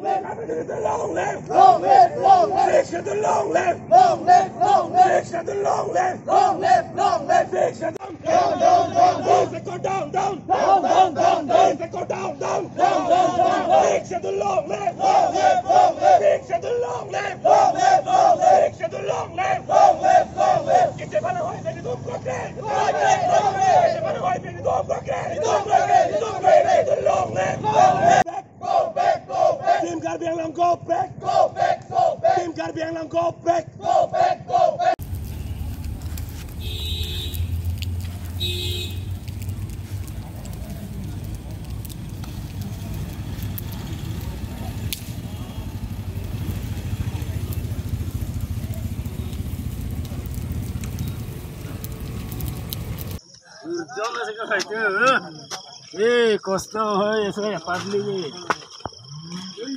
long left. The long left. Long left. Long left. Fix the long left. Long left. Long left. Fix the long left. Long left. Long left. Fix the down. Fix the down. Down. Down. Down. Down. Fix the down. Down. Down. Down. Fix the long left. Long left. Long left. Fix the long left. Long left. Long left. Fix the long left. Long left. Long left. Get the money away. Get the dope blocked. Get the money away. Get the dope blocked. Get the dope blocked. Get the dope blocked. The long left. Long left. Go back, go back. Team Karbi Anglong, go back. Go back, go back. Team Karbi Anglong, go back. Go back, go back. Hey, Costa, hey, so public.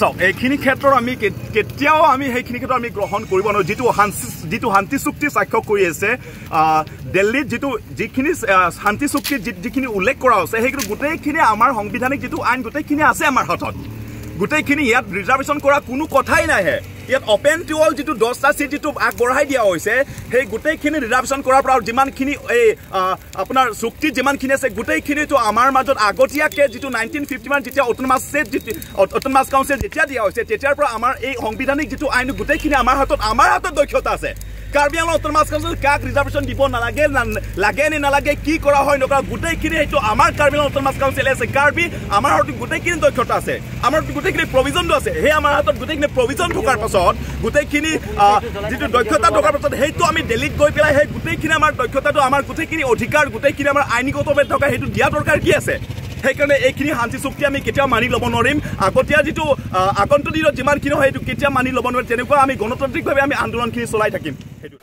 So, a clinic had to make it Tiawami, Hekinic, Hon Kuribano, Jitu Hans, Jitu Hanti Sukti, Sakokoyese, Delhi, Jitu Jikinis, Hanti Sukti, Jikini Ulekora, Sehek, Gutekini, Amar, Hong Bitanic, Jitu, and Gutekini, Asamar Hotot. Gutekini, yet reservation Kora Kunu Kotaina, yet open to all Jitu Dosta City to Agoradia, or say, Hey, Gutekini, reservation Kora, Jiman Kini, Apuna Sukti, Jiman Kines, a Gutekini to Amar Matot Agotia, Jitu 1951, Jita Autonomous State, Autonomous Council, Jitadia, said Tetapra Amar, A Hongbidanik, Jitu, and Gutekini, Amar Hatot Dokotase. Karbi Anglong Autonomous Council, Kak reservation Dipon, Nalagan, Lagan in Alagay, Kikora Hoinoka, Gutekini to Amar Karbi Anglong Autonomous Council as a Karbi, Amar to Gutekin Dokotase. Amar to Gutek provision does it. Hey, Amar to Gutek provision to Carpason, Gutekini, Jitu Dokota to Carpason, Hey to Ami, Delete Goipila, Hey, Gutekini Amar, Dokota to Amar, Gutekini, Otikar, Gutekini Amar, Anikoto, Toka, to Diatorka, yes. Hekane ekini hanti sukti ami ketia mani lobonorim agotia jitu agonto dilo jiman kino hetu ketia mani lobonor teneko ami gonotantrik bhabe ami andolon kini solai thakim hetu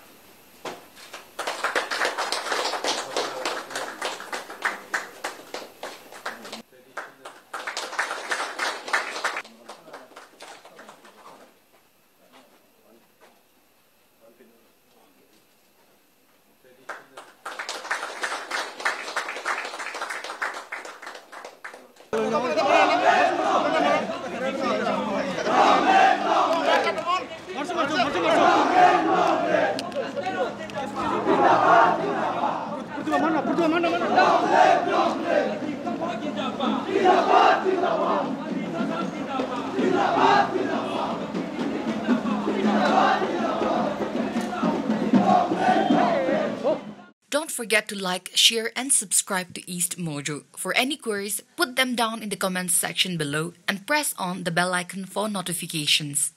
Don't forget to like, share and subscribe to EastMojo. For any queries, put them down in the comments section below and press on the bell icon for notifications.